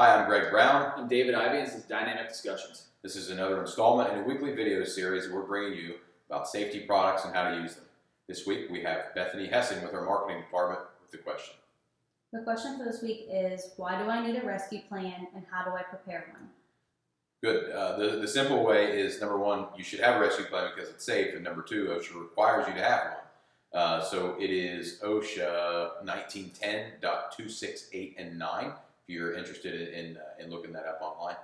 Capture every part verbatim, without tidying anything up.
Hi, I'm Greg Brown. I'm David Ivey, and this is Dynamic Discussions. This is another installment in a weekly video series we're bringing you about safety products and how to use them. This week we have Bethany Hessing with our marketing department with the question. The question for this week is, why do I need a rescue plan and how do I prepare one? Good. Uh, the, the simple way is, number one, you should have a rescue plan because it's safe, and number two, OSHA requires you to have one. Uh, so it is OSHA nineteen ten point two six eight and nine. You're interested in, uh, in looking that up online.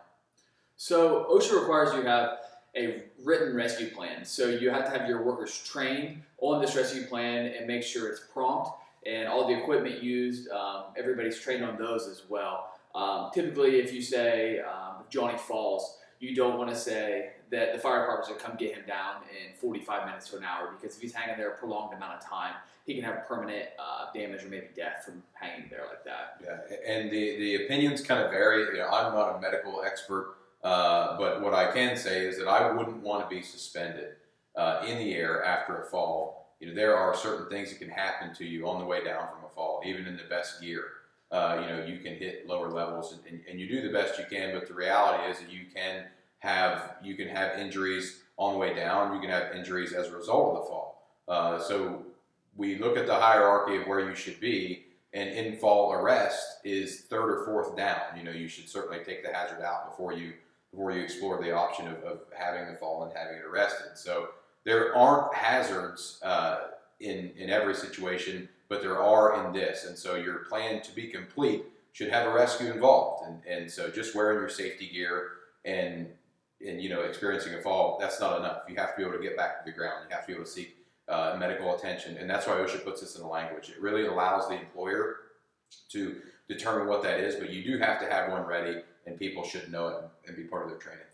So OSHA requires you have a written rescue plan. So you have to have your workers trained on this rescue plan and make sure it's prompt, and all the equipment used, um, everybody's trained on those as well. Um, typically if you say um, Johnny Falls, you don't want to say that the fire department's going to come get him down in forty-five minutes to an hour, because if he's hanging there a prolonged amount of time, he can have permanent uh, damage or maybe death from hanging there like that. Yeah, and the, the opinions kind of vary. You know, I'm not a medical expert, uh, but what I can say is that I wouldn't want to be suspended uh, in the air after a fall. You know, there are certain things that can happen to you on the way down from a fall, even in the best gear. Uh, you know, you can hit lower levels, and, and, and you do the best you can, but the reality is that you can have, you can have injuries on the way down, you can have injuries as a result of the fall. Uh, so we look at the hierarchy of where you should be, and in-fall arrest is third or fourth down. You know, you should certainly take the hazard out before you, before you explore the option of, of having the fall and having it arrested. So there aren't hazards uh, in, in every situation, but there are in this, and so your plan to be complete should have a rescue involved. And, and so just wearing your safety gear and, and you know, experiencing a fall, that's not enough. You have to be able to get back to the ground. You have to be able to seek uh, medical attention, and that's why OSHA puts this in the language. It really allows the employer to determine what that is, but you do have to have one ready, and people should know it and be part of their training.